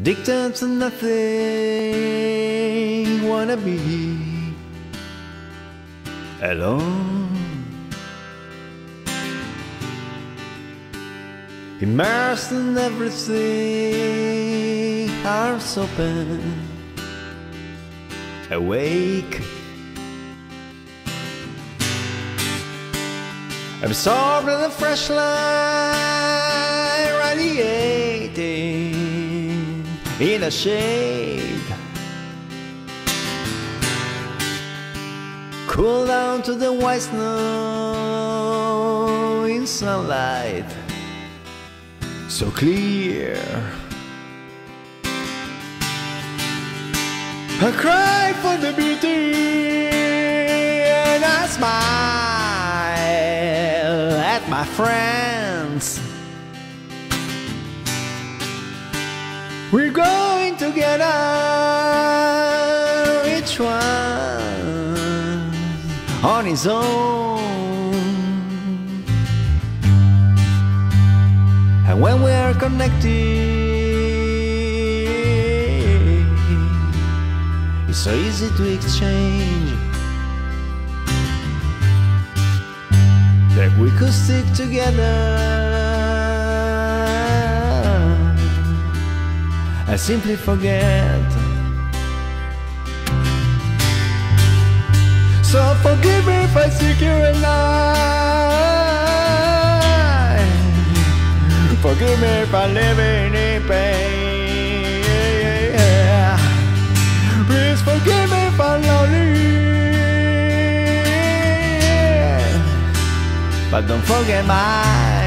Addicted to nothing, wanna be alone. Immersed in everything, arms open, awake. Absorbed in the fresh light, radiating in a shade. Cool down to the white snow in sunlight, so clear. I cry for the beauty and I smile at my friends. We're going together, each one on his own. And when we are connected, it's so easy to exchange that we could stick together and simply forget. So forgive me if I seek you at night. Forgive me if I live in pain. Please forgive me if I'm lonely, but don't forget my